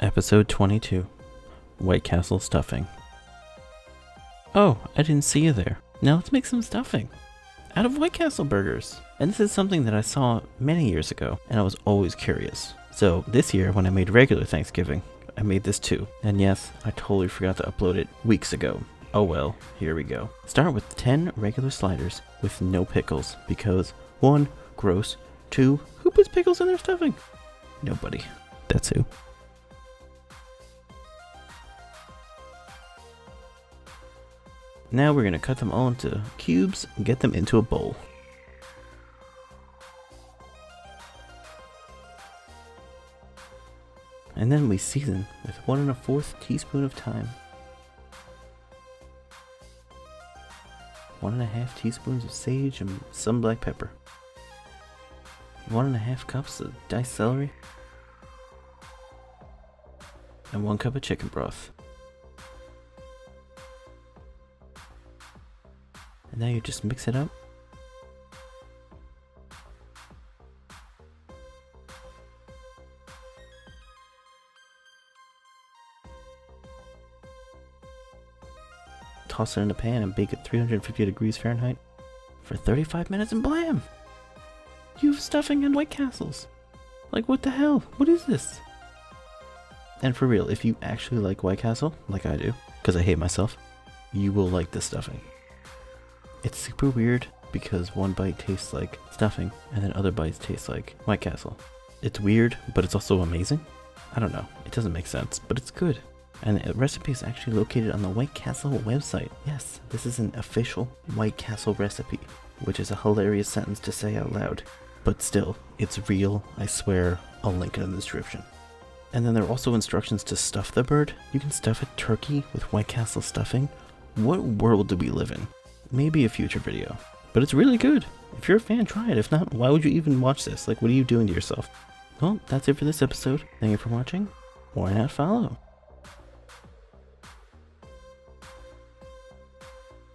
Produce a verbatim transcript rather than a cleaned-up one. Episode twenty-two, White Castle Stuffing. Oh, I didn't see you there. Now let's make some stuffing out of White Castle burgers. And this is something that I saw many years ago, and I was always curious. So this year, when I made regular Thanksgiving, I made this too. And yes, I totally forgot to upload it weeks ago. Oh well, here we go. Start with ten regular sliders with no pickles, because one, gross, two, who puts pickles in their stuffing? Nobody. That's who. Now we're gonna cut them all into cubes and get them into a bowl. And then we season with one and a fourth teaspoon of thyme, one and a half teaspoons of sage and some black pepper, one and a half cups of diced celery, and one cup of chicken broth. And now you just mix it up. Toss it in a pan and bake at three hundred fifty degrees Fahrenheit for thirty-five minutes, and blam! You have stuffing and White Castles. Like, what the hell? What is this? And for real, if you actually like White Castle, like I do, because I hate myself, you will like this stuffing. It's super weird because one bite tastes like stuffing and then other bites taste like White Castle. It's weird, but it's also amazing. I don't know. It doesn't make sense, but it's good. And the recipe is actually located on the White Castle website. Yes, this is an official White Castle recipe, which is a hilarious sentence to say out loud. But still, it's real. I swear. I'll link it in the description. And then there are also instructions to stuff the bird. You can stuff a turkey with White Castle stuffing. What world do we live in? Maybe a future video, but it's really good. If you're a fan, try it. If not, why would you even watch this? Like, what are you doing to yourself? Well, that's it for this episode. Thank you for watching. Why not follow?